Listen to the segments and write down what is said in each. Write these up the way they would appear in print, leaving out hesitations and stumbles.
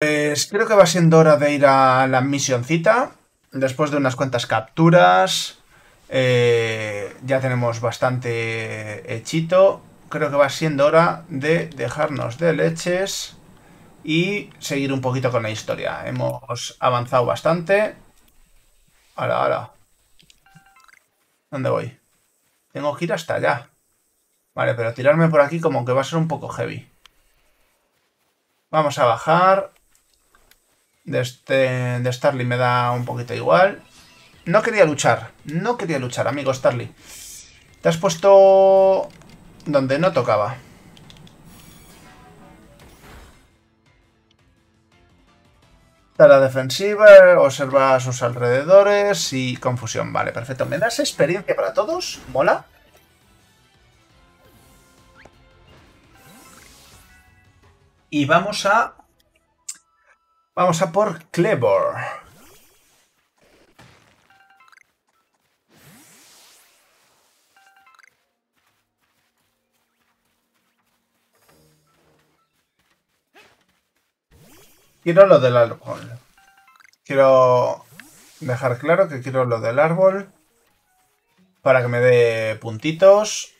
Pues creo que va siendo hora de ir a la misioncita. Después de unas cuantas capturas, ya tenemos bastante hechito. Creo que va siendo hora de dejarnos de leches y seguir un poquito con la historia. Hemos avanzado bastante. ¡Hala, hala! ¿Dónde voy? Tengo que ir hasta allá. Vale, pero tirarme por aquí como que va a ser un poco heavy. Vamos a bajar. De Starly me da un poquito igual. No quería luchar. No quería luchar, amigo Starly. Te has puesto donde no tocaba. Está la defensiva, observa a sus alrededores y confusión. Vale, perfecto. ¿Me das experiencia para todos? ¿Mola? Y vamos a... Vamos a por Clebor. Quiero lo del árbol. Quiero dejar claro que quiero lo del árbol para que me dé puntitos.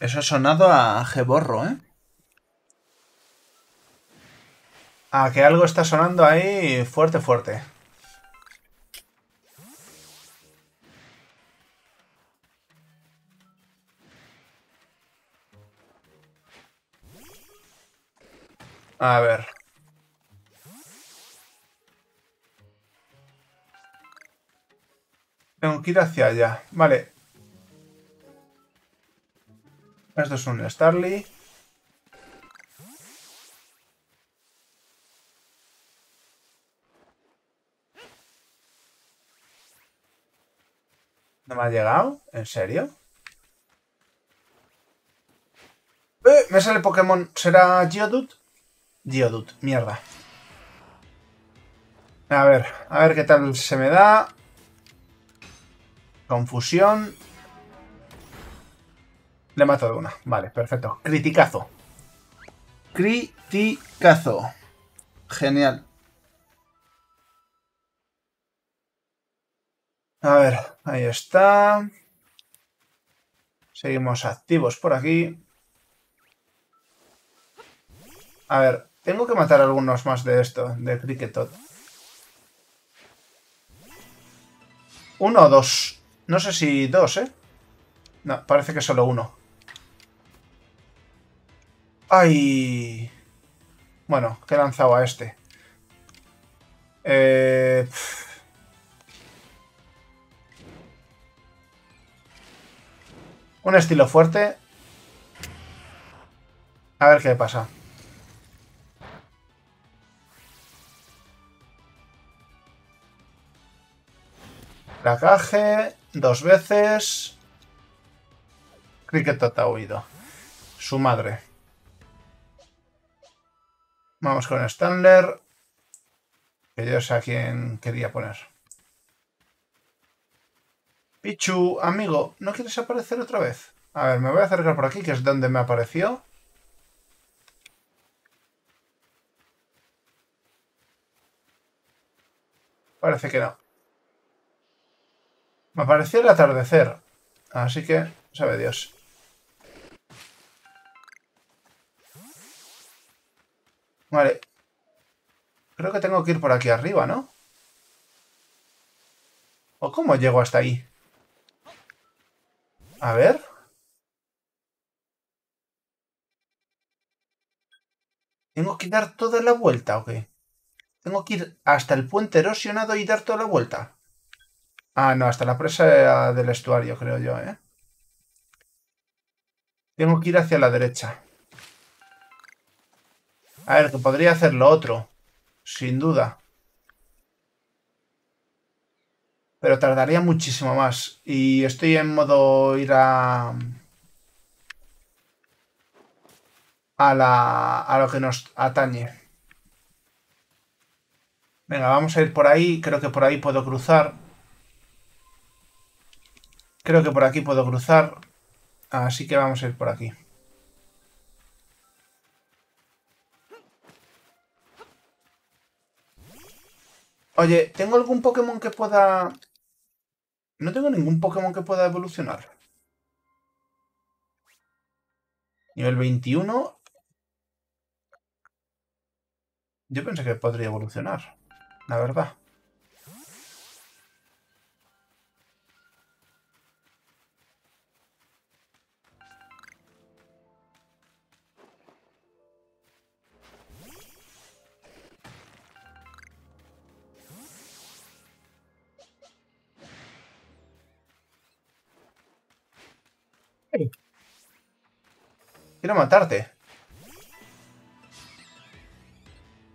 Eso ha sonado a Geborro, ¿eh? A que algo está sonando ahí fuerte, fuerte. A ver. Tengo que ir hacia allá. Vale. Esto es un Starly. ¿No me ha llegado? ¿En serio? Me sale Pokémon. ¿Será Geodude? Geodude, mierda. A ver qué tal se me da. Confusión. Le mato de una. Vale, perfecto. Criticazo. Criticazo. Genial. A ver, ahí está. Seguimos activos por aquí. A ver, tengo que matar algunos más de esto, de Kricketot. Uno o dos. No sé si dos, ¿eh? No, parece que solo uno. ¡Ay! Bueno, que he lanzado a este. Un estilo fuerte. A ver qué pasa. La caja, dos veces. Kricketot ha huido. Su madre. Vamos con Stantler. Que yo sé a quién quería poner. Pichu, amigo, ¿no quieres aparecer otra vez? A ver, me voy a acercar por aquí, que es donde me apareció. Parece que no. Me apareció el atardecer. Así que, sabe Dios. Vale. Creo que tengo que ir por aquí arriba, ¿no? ¿O cómo llego hasta ahí? A ver. ¿Tengo que dar toda la vuelta o qué? ¿Tengo que ir hasta el puente erosionado y dar toda la vuelta? Ah, no, hasta la presa del estuario, creo yo, ¿eh? Tengo que ir hacia la derecha. A ver, que podría hacer lo otro, sin duda. Pero tardaría muchísimo más. Y estoy en modo ir a lo que nos atañe. Venga, vamos a ir por ahí. Creo que por ahí puedo cruzar. Creo que por aquí puedo cruzar. Así que vamos a ir por aquí. Oye, ¿tengo algún Pokémon que pueda...? No tengo ningún Pokémon que pueda evolucionar. Nivel 21. Yo pensé que podría evolucionar, la verdad. Quiero matarte.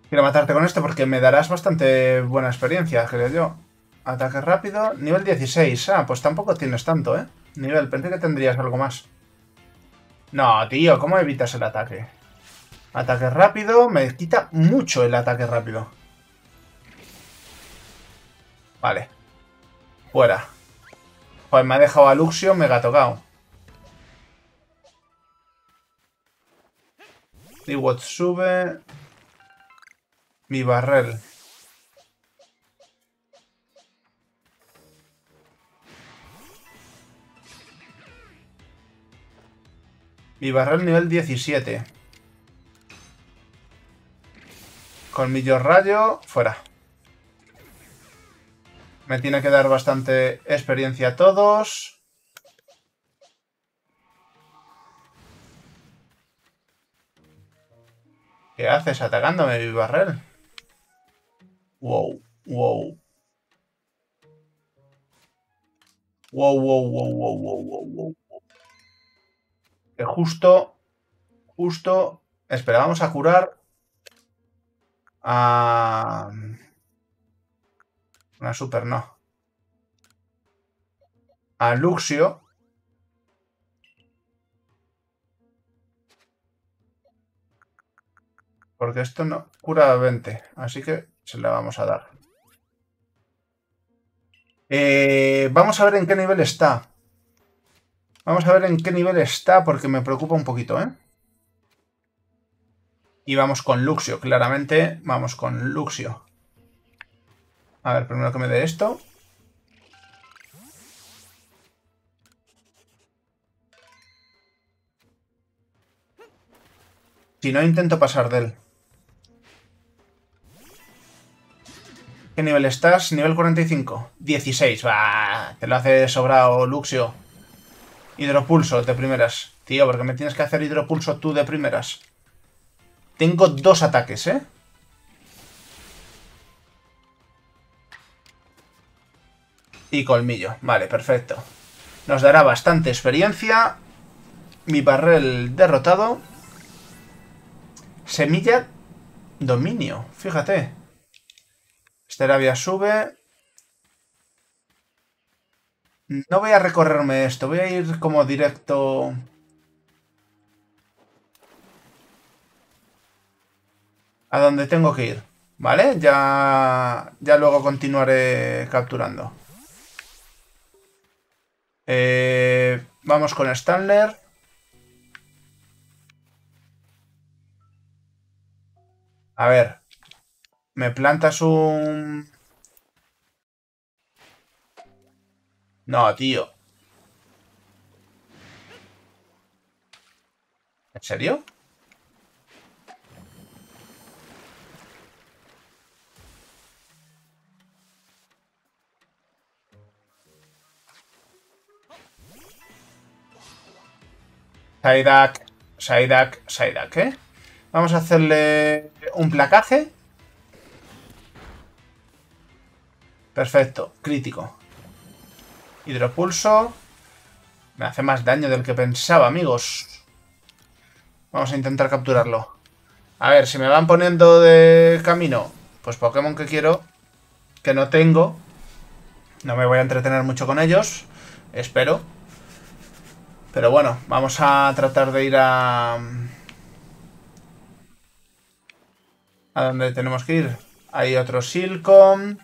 Quiero matarte con esto porque me darás bastante buena experiencia, creo yo. Ataque rápido. Nivel 16. Ah, pues tampoco tienes tanto, ¿eh? Nivel, pensé que tendrías algo más. No, tío, ¿cómo evitas el ataque? Ataque rápido. Me quita mucho el ataque rápido. Vale. Fuera. Joder, me ha dejado a Luxio mega tocado. Iwot sube. Bibarel. Bibarel nivel 17. Colmillo rayo. Fuera. Me tiene que dar bastante experiencia a todos. ¿Qué haces atacándome, Bibarel? Wow, wow. Wow, wow, wow, wow, wow, wow, wow. Que justo... Espera, vamos a curar a... Una super no. A Luxio. Porque esto no cura 20, así que se la vamos a dar. Vamos a ver en qué nivel está. Vamos a ver en qué nivel está porque me preocupa un poquito, ¿eh? Y vamos con Luxio, claramente vamos con Luxio. A ver, primero que me dé esto. Si no, intento pasar de él. ¿Qué nivel estás? Nivel 45. 16. ¡Bah! Te lo hace sobrado, Luxio. Hidropulso de primeras. Tío, porque me tienes que hacer hidropulso tú de primeras. Tengo dos ataques, ¿eh? Y colmillo. Vale, perfecto. Nos dará bastante experiencia. Bibarel derrotado. Semilla dominio. Fíjate. Terabia sube. No voy a recorrerme esto. Voy a ir como directo. A donde tengo que ir. ¿Vale? Ya luego continuaré capturando. Vamos con Stantler. A ver. Me plantas un... No, tío. ¿En serio? Psyduck, Psyduck, Psyduck, ¿eh? Vamos a hacerle un placaje. Perfecto, crítico. Hidropulso. Me hace más daño del que pensaba, amigos. Vamos a intentar capturarlo. A ver, si me van poniendo de camino, pues Pokémon que quiero, que no tengo. No me voy a entretener mucho con ellos, espero. Pero bueno, vamos a tratar de ir a donde tenemos que ir. Hay otro Silcoon.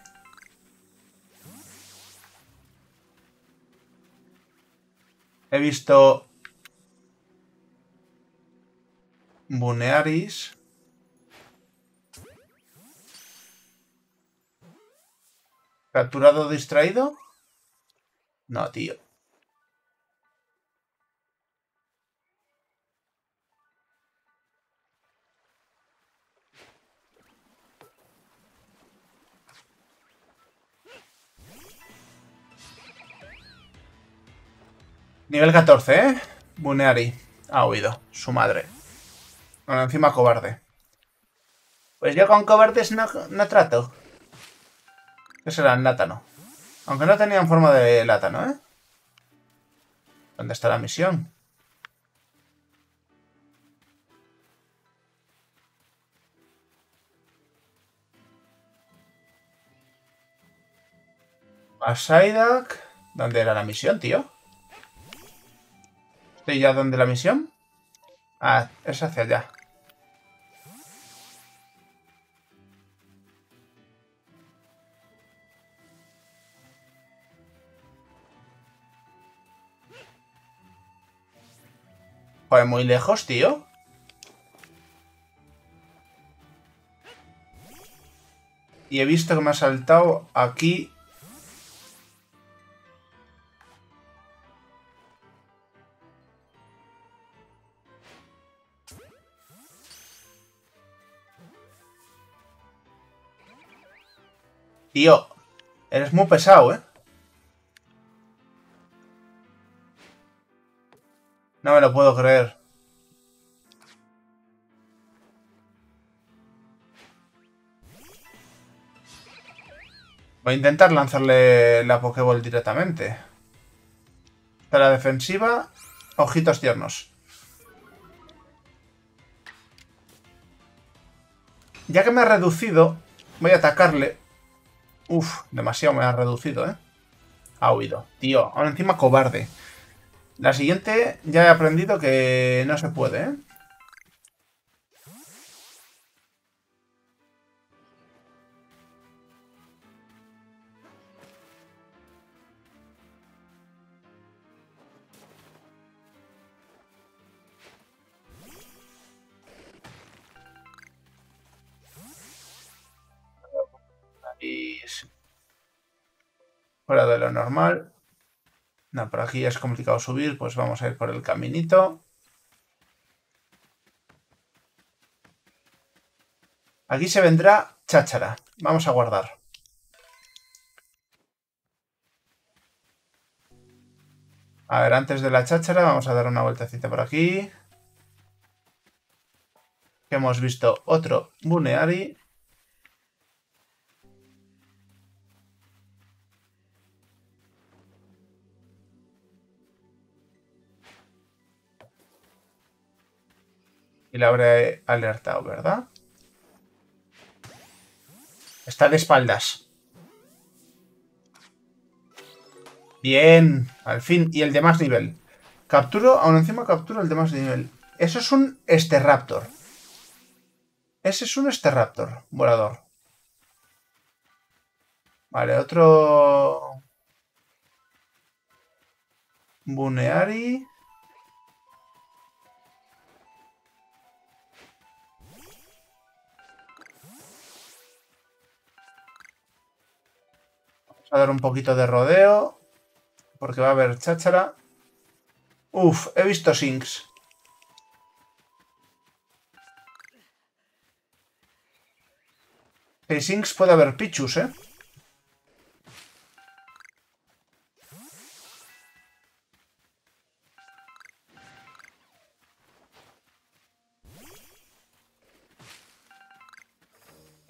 He visto Bunearis. ¿Capturado o distraído? No, tío. Nivel 14, ¿eh? Buneary. Ha huido. Su madre. Bueno, encima cobarde. Pues yo con cobardes no trato. ¿Qué será? El látano. Aunque no tenían forma de látano, ¿eh? ¿Dónde está la misión? A Psyduck. ¿Dónde era la misión, tío? ¿Estoy ya donde la misión? Ah, es hacia allá. Joder, muy lejos, tío. Y he visto que me ha saltado aquí. Tío, eres muy pesado, ¿eh? No me lo puedo creer. Voy a intentar lanzarle la Pokéball directamente. Para la defensiva, ojitos tiernos. Ya que me ha reducido, voy a atacarle. Uf, demasiado me ha reducido, ¿eh? Ha huido. Tío, ahora encima cobarde. La siguiente ya he aprendido que no se puede, ¿eh? Y... fuera de lo normal. No, por aquí ya es complicado subir, pues vamos a ir por el caminito. Aquí se vendrá cháchara. Vamos a guardar. A ver, antes de la cháchara vamos a dar una vueltecita por aquí. Que hemos visto otro Buneary. Y la habré alertado, ¿verdad? Está de espaldas. Bien, al fin. Y el de más nivel. Capturo, aún encima capturo el de más nivel. Eso es un Esteraptor. Ese es un Esteraptor volador. Vale, otro... Buneary... A dar un poquito de rodeo, porque va a haber cháchara. Uf, he visto Synx. En Synx puede haber Pichus, ¿eh?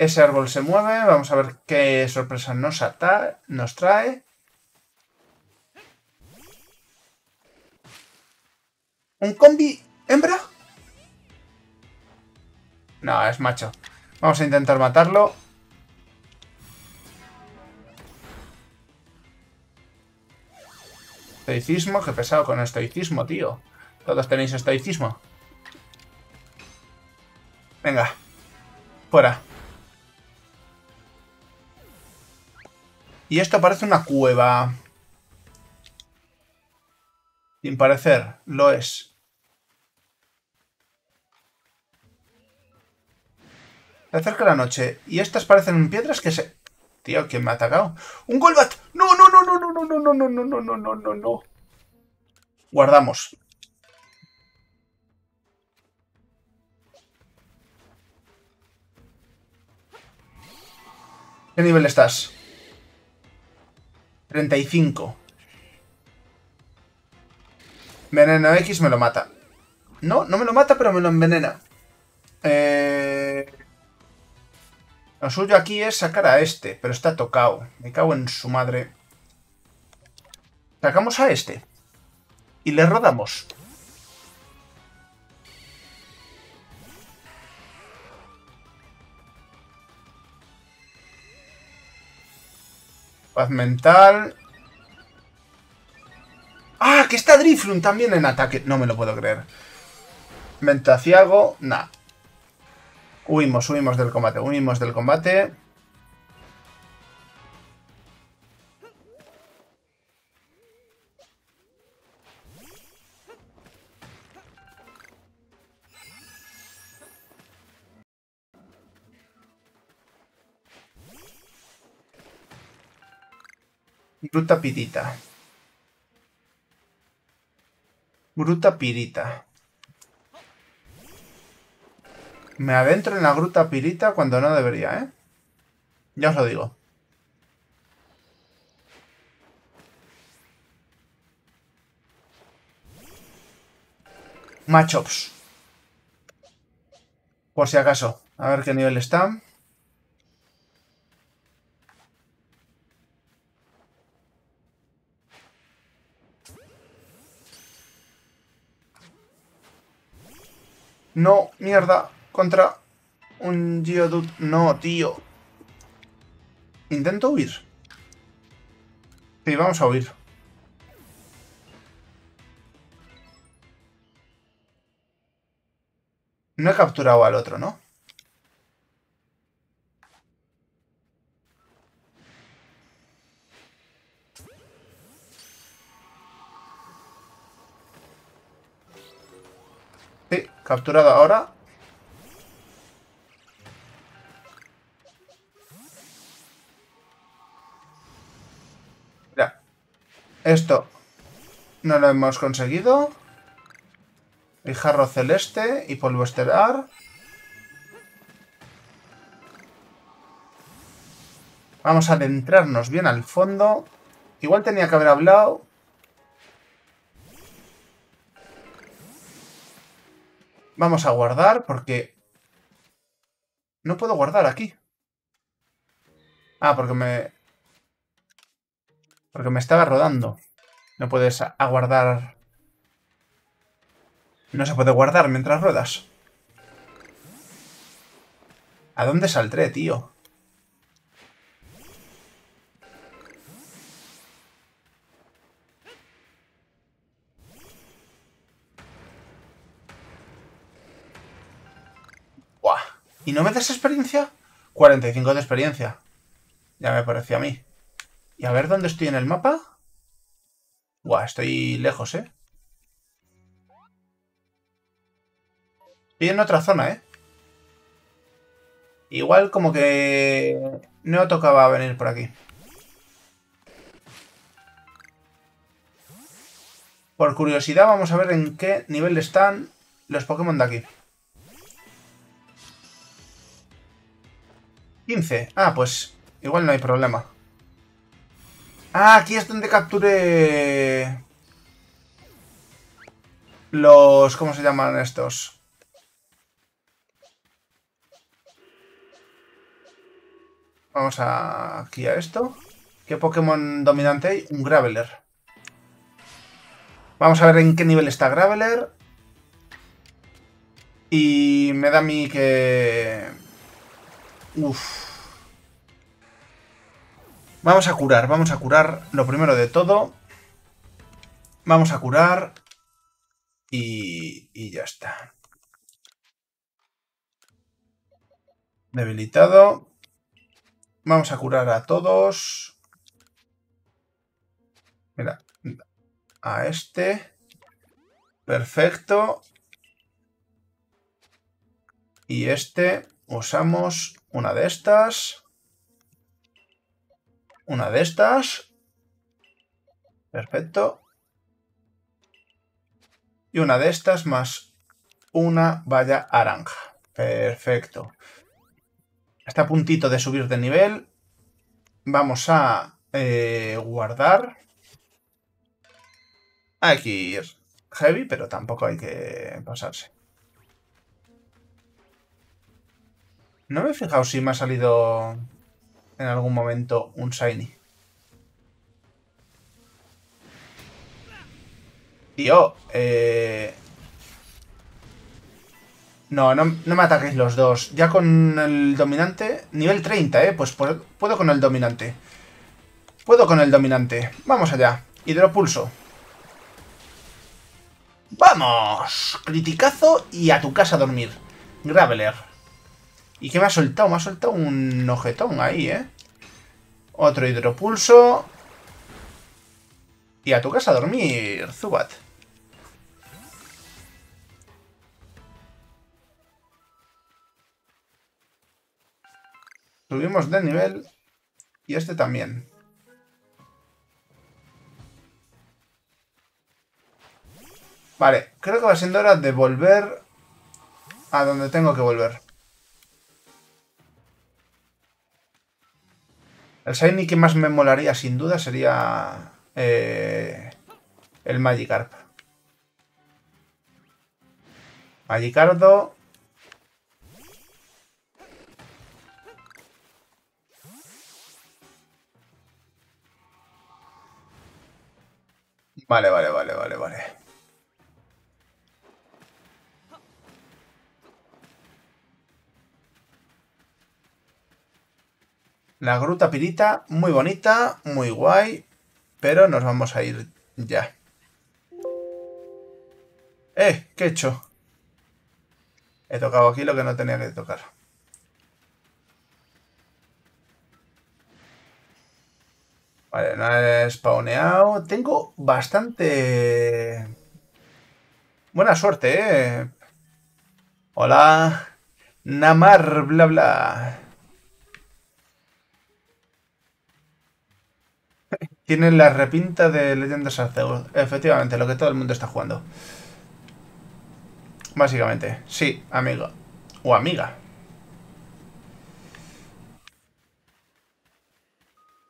Ese árbol se mueve, vamos a ver qué sorpresa nos trae. ¿Un combi hembra? No, es macho. Vamos a intentar matarlo. Estoicismo, qué pesado con estoicismo, tío. Todos tenéis estoicismo. Venga, fuera. Y esto parece una cueva. Sin parecer, lo es. Se acerca la noche. Y estas parecen piedras que se... Tío, ¿quién me ha atacado? ¡Un Golbat! ¡No, no, no, no, no, no, no, no, no, no, no, no, no, no! Guardamos. ¿Qué nivel estás? 35. Veneno X me lo mata. No, no me lo mata, pero me lo envenena. Lo suyo aquí es sacar a este, pero está tocado. Me cago en su madre. Sacamos a este. Y le rodamos. Paz mental. ¡Ah! Que está Drifloon también en ataque. No me lo puedo creer. Ventaciago. Nah. Huimos, huimos del combate. Huimos del combate. Gruta pirita. Gruta pirita. Me adentro en la gruta pirita cuando no debería, ¿eh? Ya os lo digo. Machops. Por si acaso. A ver qué nivel está. No, mierda. Contra un Geodude. No, tío. Intento huir. Sí, vamos a huir. No he capturado al otro, ¿no? Sí, capturado ahora. Esto no lo hemos conseguido. Bijarro celeste y polvo estelar. Vamos a adentrarnos bien al fondo. Igual tenía que haber hablado. Vamos a guardar porque... No puedo guardar aquí. Ah, porque me... Porque me estaba rodando. No puedes aguardar. No se puede guardar mientras ruedas. ¿A dónde saldré, tío? ¡Buah! ¿Y no me das experiencia? 45 de experiencia. Ya me parecía a mí. Y a ver dónde estoy en el mapa. Buah, estoy lejos, ¿eh? Estoy en otra zona, ¿eh? Igual como que... No tocaba venir por aquí. Por curiosidad vamos a ver en qué nivel están los Pokémon de aquí. 15. Ah, pues igual no hay problema. Ah, aquí es donde capturé los... ¿Cómo se llaman estos? Vamos aquí a esto. ¿Qué Pokémon dominante hay? Un Graveler. Vamos a ver en qué nivel está Graveler. Y me da a mí que... Uf. Vamos a curar lo primero de todo. Vamos a curar. Y ya está. Debilitado. Vamos a curar a todos. Mira, a este. Perfecto. Y este, usamos una de estas. Una de estas. Perfecto. Y una de estas más una baya naranja. Perfecto. Está a puntito de subir de nivel. Vamos a guardar. Hay que ir heavy, pero tampoco hay que pasarse. No me he fijado si me ha salido en algún momento un Shiny. Tío, No me ataquéis los dos. Ya con el dominante... Nivel 30, pues puedo con el dominante. Vamos allá. Hidropulso. ¡Vamos! Criticazo y a tu casa a dormir. Graveler. ¿Y qué me ha soltado? Me ha soltado un ojetón ahí, Otro hidropulso. Y a tu casa a dormir, Zubat. Subimos de nivel. Y este también. Vale, creo que va siendo hora de volver a donde tengo que volver. El Shiny que más me molaría sin duda sería el Magikarp. Magikardo. Vale. La gruta pirita, muy bonita, muy guay, pero nos vamos a ir ya. ¿Qué he hecho? He tocado aquí lo que no tenía que tocar. Vale, no he spawneado. Tengo bastante... buena suerte, Hola. Namar, bla, bla. Tienen la repinta de Leyendas Arceus. Efectivamente, lo que todo el mundo está jugando. Básicamente. Sí, amigo. O amiga.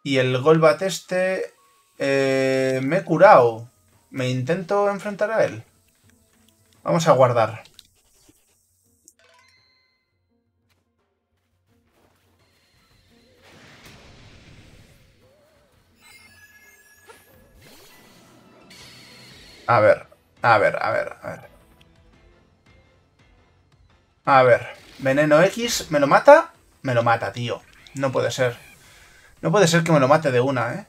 Y el Golbat este... me he curado. Me intento enfrentar a él. Vamos a guardar. A ver. Veneno X, ¿me lo mata? Me lo mata, tío. No puede ser. No puede ser que me lo mate de una,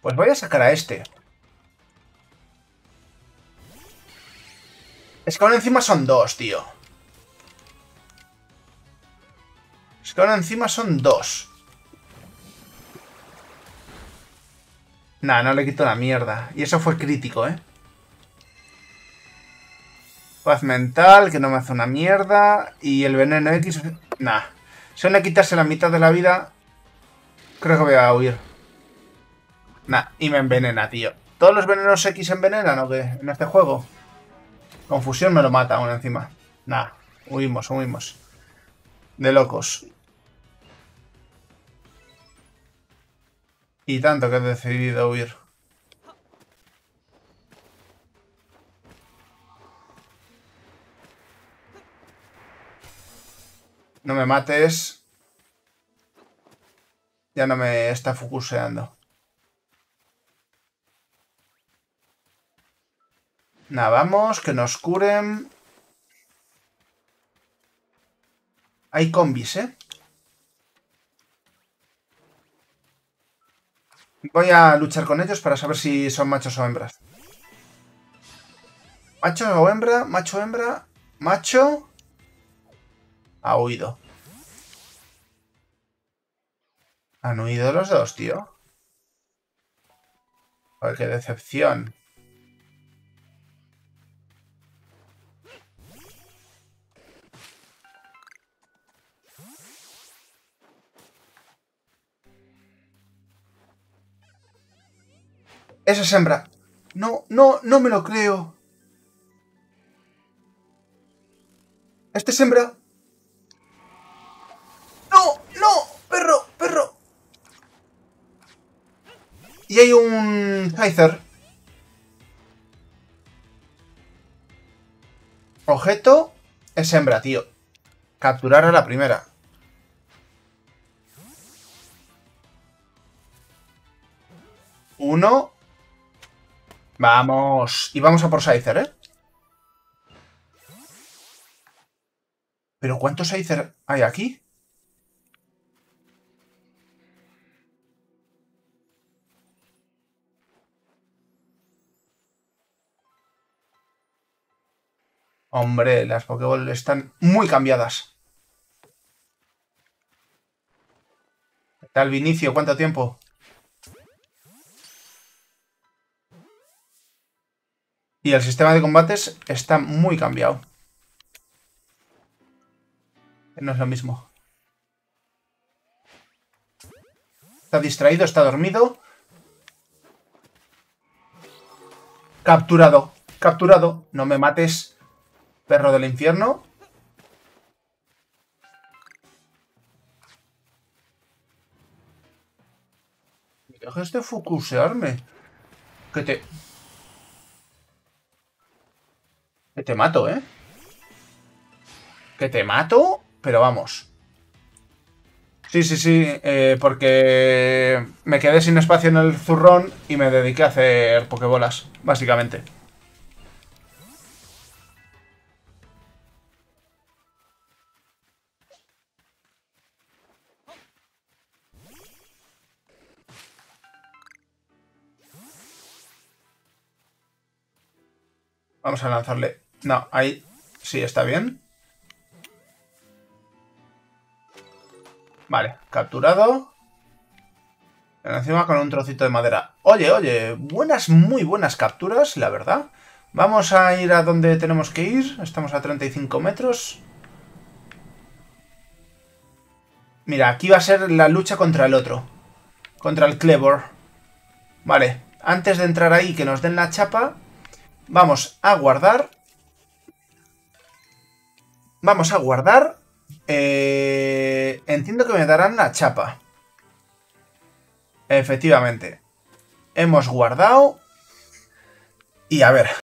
Pues voy a sacar a este. Es que ahora encima son dos, tío. Nah, no le quito la mierda. Y eso fue crítico, Paz mental, que no me hace una mierda. Y el veneno X... Nah. Si uno le quitase la mitad de la vida... Creo que voy a huir. Nah, y me envenena, tío. ¿Todos los venenos X envenenan o qué? En este juego. Confusión me lo mata aún encima. Nah, huimos. De locos. Y tanto que he decidido huir. No me mates. Ya no me está focuseando. Nada, vamos, que nos curen. Hay combis, Voy a luchar con ellos para saber si son machos o hembras. Macho o hembra, macho, hembra, macho. Ha huido. Han huido los dos, tío. Joder, qué decepción. Eso es hembra. No me lo creo. ¿Este es hembra? ¡No! ¡Perro! Y hay un Scyther. Objeto es hembra, tío. Capturar a la primera. Uno. Vamos. Y vamos a por Scyther, ¿eh? ¿Pero cuántos Scyther hay aquí? Hombre, las Pokéball están muy cambiadas. ¿Qué tal, Vinicio? ¿Cuánto tiempo? Y el sistema de combates está muy cambiado. No es lo mismo. Está distraído, está dormido. Capturado, capturado. No me mates, perro del infierno. Me dejes de focusearme. Que te mato, ¿eh? Que te mato... Pero vamos. Sí. Porque me quedé sin espacio en el zurrón y me dediqué a hacer pokebolas, básicamente. Vamos a lanzarle. No, ahí sí está bien. Vale, capturado. Encima con un trocito de madera. Oye, muy buenas capturas, la verdad. Vamos a ir a donde tenemos que ir. Estamos a 35 metros. Mira, aquí va a ser la lucha contra el otro. Contra el Clebor. Vale, antes de entrar ahí que nos den la chapa, vamos a guardar. Vamos a guardar. Entiendo que me darán la chapa. Efectivamente. Hemos guardado. Y a ver.